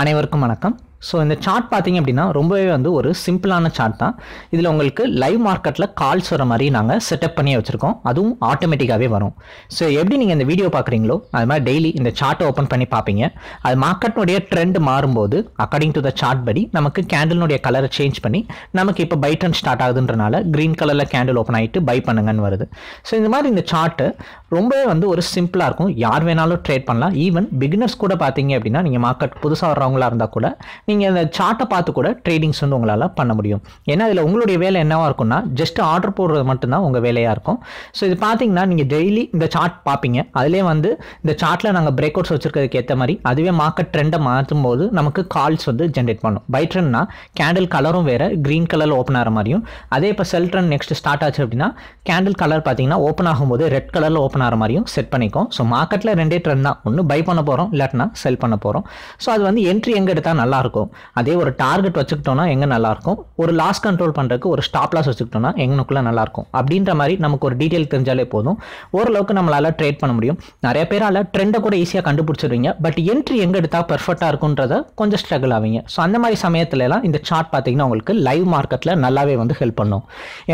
அனைவருக்கும் வணக்கம். ஸோ இந்த சார்ட் பார்த்தீங்க அப்படின்னா ரொம்பவே வந்து ஒரு சிம்பிளான சார்ட் தான். இதில் உங்களுக்கு லைவ் மார்க்கெட்டில் கால்ஸ் வர மாதிரி நாங்கள் செட்டப் பண்ணி வச்சுருக்கோம், அதுவும் ஆட்டோமேட்டிக்காகவே வரும். ஸோ எப்படி நீங்கள் இந்த வீடியோ பார்க்குறீங்களோ அது மாதிரி டெய்லி இந்த சார்ட்டை ஓப்பன் பண்ணி பார்ப்பீங்க. அது மார்க்கெட்னுடைய ட்ரெண்ட் மாறும்போது அக்கார்டிங் டு த சார்ட் படி நமக்கு கேண்டிலுடைய கலரை சேஞ்ச் பண்ணி நமக்கு இப்போ பை ட்ரெண்ட் ஸ்டார்ட் ஆகுதுன்றனால க்ரீன் கலரில் கேண்டில் ஓப்பன் ஆகிட்டு பை பண்ணுங்கன்னு வருது. ஸோ இந்த மாதிரி இந்த சார்ட்டு ரொம்பவே வந்து ஒரு சிம்பிளாக இருக்கும், யார் வேணாலும் ட்ரேட் பண்ணலாம். ஈவன் பிகினர்ஸ் கூட பார்த்தீங்க அப்படின்னா நீங்கள் மார்க்கெட் புதுசாக வர்றவங்களா இருந்தால் கூட நீங்கள் இந்த சார்ட்டை பார்த்து கூட ட்ரேடிங்ஸ் வந்து உங்களால் பண்ண முடியும். ஏன்னா இதில் உங்களுடைய வேலை என்னவாக இருக்கும்னா ஜஸ்ட் ஆர்டர் போடுறது மட்டும்தான் உங்கள் வேலையாக இருக்கும். ஸோ இது பார்த்தீங்கன்னா நீங்கள் டெய்லி இந்த சார்ட் பார்ப்பீங்க, அதிலே வந்து இந்த சார்ட்டில் நாங்கள் பிரேக் அவுட்ஸ் வச்சுருக்கிறதுக்கு ஏற்ற மாதிரி அதுவே மார்க்கெட் ட்ரெண்டை மாற்றும் போது நமக்கு கால்ஸ் வந்து ஜென்ரேட் பண்ணும். பை ட்ரெண்ட்னா கேண்டில் கலரும் வேறு க்ரீன் கலரில் ஓப்பன் ஆகிற மாதிரியும், அதே இப்போ செல் ட்ரெண்ட் நெக்ஸ்ட் ஸ்டார்ட் ஆச்சு அப்படின்னா கேண்டில் கலர் பார்த்தீங்கன்னா ஓப்பன் ஆகும்போது ரெட் கலரில் ஓப்பன் ஆகிற மாதிரியும் செட் பண்ணிக்கும். ஸோ மார்க்கெட்டில் ரெண்டே ட்ரெண்ட் தான், ஒன்று பை பண்ண போகிறோம் இல்லாட்டினா செல் பண்ண போகிறோம். ஸோ அது வந்து என்ட்ரி எங்கே எடுத்தால் நல்லாயிருக்கும், அதே ஒரு டார்கெட் வச்சுக்கிட்டோம்னா எங்க நல்லா இருக்கும், ஒரு லாஸ் கண்ட்ரோல் பண்றதுக்கு ஒரு ஸ்டாப் லாஸ் வச்சுக்கிட்டோம்னா எங்கனுக்குள்ள நல்லா இருக்கும் அப்படின்ற மாதிரி நமக்கு ஒரு டீடைல் தெரிஞ்சாலே போதும், ஓரளவுக்கு நம்மளால ட்ரேட் பண்ண முடியும். நிறைய பேரால ட்ரெண்டை கூட ஈஸியாக கண்டுபிடிச்சிடுவீங்க, பட் என்ட்ரி எங்க எடுத்தா பெர்ஃபெக்டா இருக்கும்ன்றத கொஞ்சம் ஸ்ட்ரகிள் ஆவீங்க. ஸோ அந்த மாதிரி சமயத்துல எல்லாம் இந்த சார்ட் பார்த்தீங்கன்னா உங்களுக்கு லைவ் மார்க்கெட்ல நல்லாவே வந்து ஹெல்ப் பண்ணும்.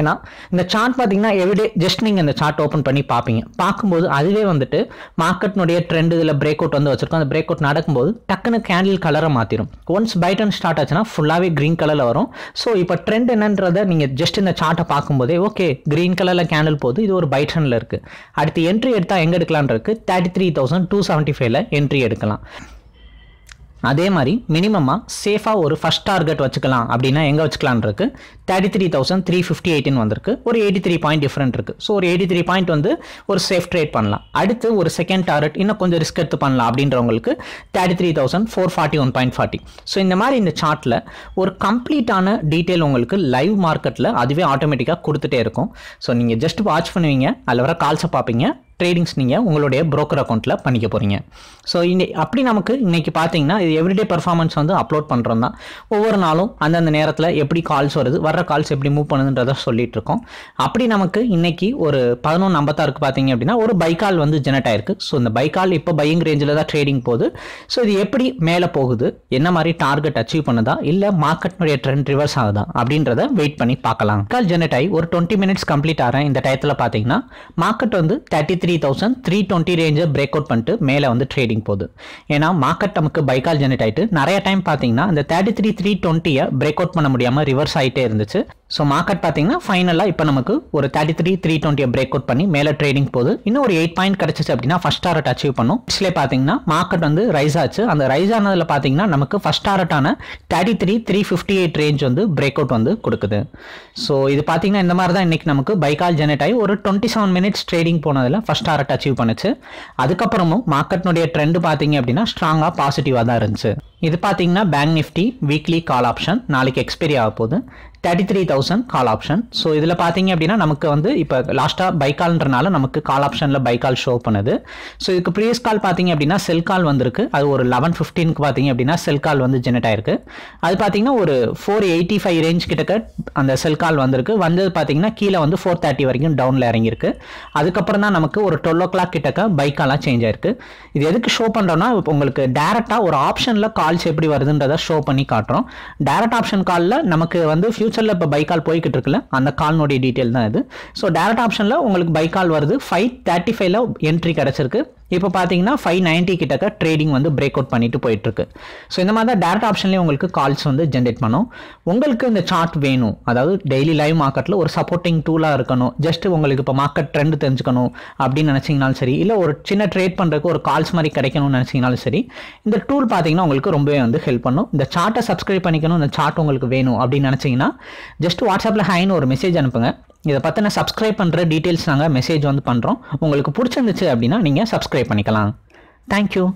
ஏன்னா இந்த சார்ட் பார்த்தீங்கன்னா எவ்ரிடே ஜஸ்ட் நீங்க இந்த சார்ட் ஓப்பன் பண்ணி பார்ப்பீங்க, பார்க்கும்போது அதுவே வந்துட்டு மார்க்கெட்னுடைய ட்ரெண்ட் இதில் பிரேக் அவுட் வந்து வச்சிருக்கோம். அந்த பிரேக் அவுட் நடக்கும்போது டக்குன்னு கேண்டில் கலரை மாத்திரும். ஒன்ஸ் பை ட்ரெண்ட் ஸ்டார்ட் ஆச்சுன்னா ஃபுல்லாகவே க்ரீன் கலரில் வரும். ஸோ இப்போ ட்ரெண்ட் என்னன்றதை நீங்கள் ஜஸ்ட் இந்த சார்ட்டை பார்க்கும்போதே ஓகே க்ரீன் கலரில் கேண்டில் போகுது, இது ஒரு பை ட்ரெண்டில் இருக்குது, அடுத்து என்ட்ரி எடுத்தால் எங்கே எடுக்கலாம்னு இருக்குது, 33,275 என்ட்ரி எடுக்கலாம். அதே மாதிரி மினிமமாக சேஃபாக ஒரு ஃபஸ்ட் டார்கெட் வச்சுக்கலாம் அப்படின்னா எங்கே வச்சுக்கலான் இருக்குது, 33,358 வந்திருக்கு, ஒரு 83 பாயிண்ட் டிஃப்ரெண்ட் இருக்குது. ஸோ ஒரு 83 பாயிண்ட் வந்து ஒரு சேஃப் ட்ரேட் பண்ணலாம். அடுத்து ஒரு செகண்ட் டார்கெட் இன்னும் கொஞ்சம் ரிஸ்க் எடுத்து பண்ணலாம் அப்படின்றவங்களுக்கு 33,441.40. ஸோ இந்த மாதிரி இந்த சார்ட்டில் ஒரு கம்ப்ளீட்டான டீட்டெயில் உங்களுக்கு லைவ் மார்க்கெட்டில் அதுவே ஆட்டோமேட்டிக்காக கொடுத்துட்டே இருக்கும். ஸோ நீங்கள் ஜஸ்ட் வாட்ச் பண்ணுவீங்க, அதில் வர கால்ஸை பார்ப்பீங்க, ட்ரேடிங்ஸ் நீங்கள் உங்களுடைய ப்ரோக்கர் அக்கௌண்ட்டில் பண்ணிக்க போகிறீங்க. ஸோ அப்படி நமக்கு இன்றைக்கி பார்த்தீங்கன்னா இது எவ்ரிடே பர்ஃபார்மன்ஸ் வந்து அப்லோட் பண்ணுறோம் தான், ஒவ்வொரு நாளும் அந்தந்த நேரத்தில் எப்படி கால்ஸ் வருது, வர்ற கால்ஸ் எப்படி மூவ் பண்ணுதுன்றதை சொல்லிட்டு இருக்கோம். அப்படி நமக்கு இன்றைக்கி ஒரு 11:56 பார்த்தீங்க அப்படின்னா ஒரு பைக்கால் வந்து ஜெனரேட் ஆயிருக்கு. ஸோ இந்த பைக்கால் இப்போ பையிங் ரேஞ்சில் தான் ட்ரேடிங் போகுது. ஸோ இது எப்படி மேலே போகுது, என்ன மாதிரி டார்கெட் அச்சீவ் பண்ணுதா, இல்லை மார்க்கெட்னுடைய ட்ரெண்ட் ரிவர்ஸ் ஆகுதா அப்படின்றத வெயிட் பண்ணி பார்க்கலாம். கால் ஜெனரேட் ஆகி ஒரு 20 மினிட்ஸ் கம்ப்ளீட் ஆகிறேன். இந்த டயத்தில் பார்த்தீங்கன்னா மார்க்கெட் வந்து 33,320 ரேஞ்சை பிரேக் அவுட் பண்ணிட்டு மேலே வந்து ட்ரேடிங் போகுது. ஏன்னா மார்க்கெட் நமக்கு பைக்கால் ஜெனரேட் ஆகிட்டு நிறைய டைம் பார்த்தீங்கன்னா இந்த 33,320 பிரேக் அவுட் பண்ண முடியாமல் ரிவர்ஸ் ஆகிட்டே இருந்துச்சு. ஸோ மார்க்கெட் பார்த்தீங்கன்னா ஃபைனலாக இப்போ நமக்கு ஒரு 33,320 பிரேக் அவுட் பண்ணி மேலே ட்ரேடிங் போகுது. இன்னும் ஒரு 8 பாயிண்ட் கிடச்சிச்சு அப்படின்னா ஃபஸ்ட் டார்கெட் அச்சீவ் பண்ணும். இட்ஸ்லே பார்த்தீங்கன்னா மார்க்கெட் வந்து ரைஸ் ஆச்சு. அந்த ரைஸ் ஆனதில் பார்த்தீங்கன்னா நமக்கு ஃபஸ்ட் டார்கெட்டான 33,358 ரேஞ்ச் வந்து பிரேக் அவுட் வந்து கொடுக்குது. ஸோ இது பார்த்தீங்கன்னா இந்த மாதிரி தான் இன்றைக்கி நமக்கு பைக்கால் ஜெனரேட் ஆகி ஒரு 27 மினிட்ஸ் ட்ரேடிங் போனதில் ஃபஸ்ட் டார்கெட் அச்சீவ் பண்ணுச்சு. அதுக்கப்புறமும் மார்க்கெட்னுடைய ட்ரெண்டு பார்த்தீங்க அப்படின்னா ஸ்ட்ராங்காக பாசிட்டிவாக தான் இருந்துச்சு. இது பார்த்தீங்கன்னா bank Nifty weekly call option நாளைக்கு எக்ஸ்பைரி ஆக போகுது, 33,000 கால் ஆப்ஷன். ஸோ இதில் பார்த்தீங்க அப்படின்னா நமக்கு வந்து இப்போ லாஸ்ட்டாக பைக்கால்ன்றனால நமக்கு கால் ஆப்ஷனில் பைக்கால் ஷோ பண்ணுது. ஸோ இதுக்கு ப்ரீவியஸ் கால் பார்த்தீங்க அப்படின்னா செல் கால் வந்திருக்கு, அது ஒரு 11:15 பார்த்தீங்க அப்படின்னா செல் கால் வந்து ஜெனரேட் ஆயிருக்கு. அது பார்த்தீங்கன்னா ஒரு 485 ரேஞ்ச் கிட்டக்க அந்த செல் கால் வந்திருக்கு. வந்தது பார்த்தீங்கன்னா கீழே வந்து 430 வரைக்கும் டவுனில் இறங்கியிருக்கு. அதுக்கப்புறம் தான் நமக்கு ஒரு 12 o'clock கிட்டக்க பைக்காலாக சேஞ்ச் ஆயிருக்கு. இது எதுக்கு ஷோ பண்ணுறோன்னா உங்களுக்கு டேரெக்டாக ஒரு ஆப்ஷனில் கால்ஸ் எப்படி வருதுன்றதை ஷோ பண்ணி காட்டுறோம். டேரக்ட் ஆப்ஷன் காலில் நமக்கு வந்து ஃபியூச்சரில் இப்போ பைக்கால் போய்கிட்டு இருக்குல்ல அந்த கால்னுடைய டீட்டெயில் தான் இது. ஸோ டேரக்ட் ஆப்ஷனில் உங்களுக்கு பைக்கால் வருது, 5:35 என்ட்ரி கிடச்சிருக்கு. இப்போ பார்த்தீங்கன்னா 590 கிட்டக்க ட்ரேடிங் வந்து பிரேக் அவுட் பண்ணிட்டு போயிட்டுருக்கு. ஸோ இந்த மாதிரி தான் டேரக்ட் ஆப்ஷன்லேயே உங்களுக்கு கால்ஸ் வந்து ஜென்ரேட் பண்ணும். உங்களுக்கு இந்த சார்ட் வேணும், அதாவது டெய்லி லைவ் மார்க்கெட்டில் ஒரு சப்போர்ட்டிங் டூலாக இருக்கணும், ஜஸ்ட் உங்களுக்கு இப்போ மார்க்கெட் ட்ரெண்ட் தெரிஞ்சுக்கணும் அப்படின்னு நினச்சிங்கனாலும் சரி, இல்லை ஒரு சின்ன ட்ரேட் பண்ணுறதுக்கு ஒரு கால்ஸ் மாதிரி கிடைக்கணும்னு நினச்சிங்கனாலும் சரி, இந்த டூல் பார்த்தீங்கன்னா உங்களுக்கு ரொம்பவே வந்து ஹெல்ப் பண்ணும். இந்த சார்ட்டை சப்ஸ்கிரைப் பண்ணிக்கணும், இந்த சார்ட் உங்களுக்கு வேணும் அப்படின்னு நினச்சிங்கன்னா ஜஸ்ட் வாட்ஸ்அப்பில் ஹைன்னு ஒரு மெசேஜ் அனுப்புங்க. இதை பற்றின சப்ஸ்கிரைப் பண்ணுற டீட்டெயில்ஸ் நாங்கள் மெசேஜ் வந்து பண்ணுறோம். உங்களுக்கு பிடிச்சிருந்துச்சு அப்படின்னா நீங்கள் சப்ஸ்கிரைப் பண்ணிக்கலாம். தேங்க்யூ.